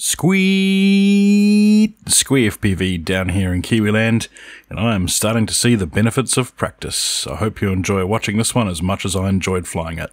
Squee FPV down here in Kiwiland, and I am starting to see the benefits of practice. I hope you enjoy watching this one as much as I enjoyed flying it.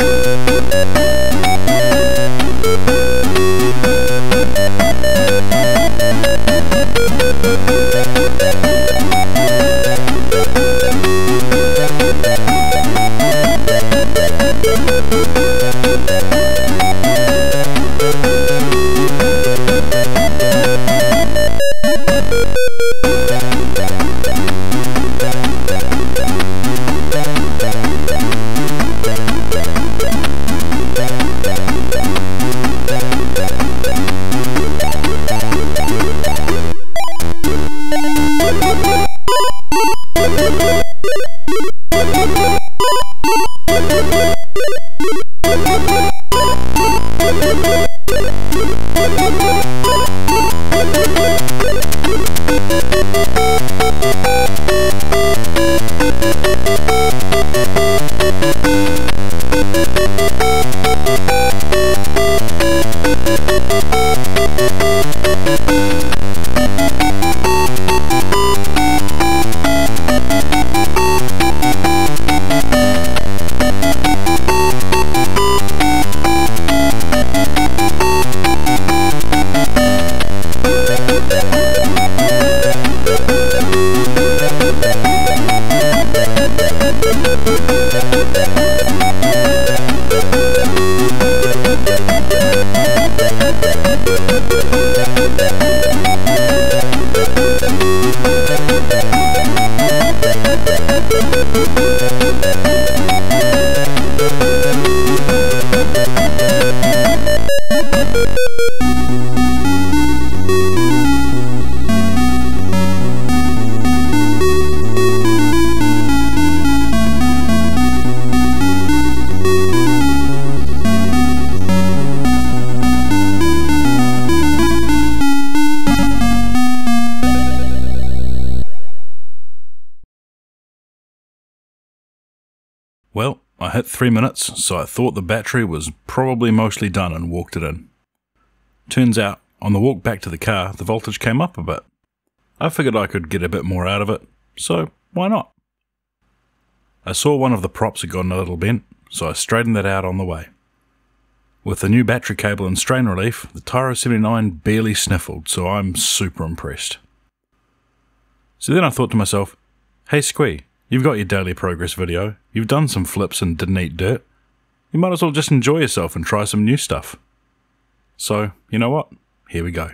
Well, I hit 3 minutes, so I thought the battery was probably mostly done and walked it in. Turns out, on the walk back to the car, the voltage came up a bit. I figured I could get a bit more out of it, so why not? I saw one of the props had gotten a little bent, so I straightened that out on the way. With the new battery cable and strain relief, the Tyro 79 barely sniffled, so I'm super impressed. So then I thought to myself, hey Squee, you've got your daily progress video, you've done some flips and didn't eat dirt, you might as well just enjoy yourself and try some new stuff. So, you know what? Here we go.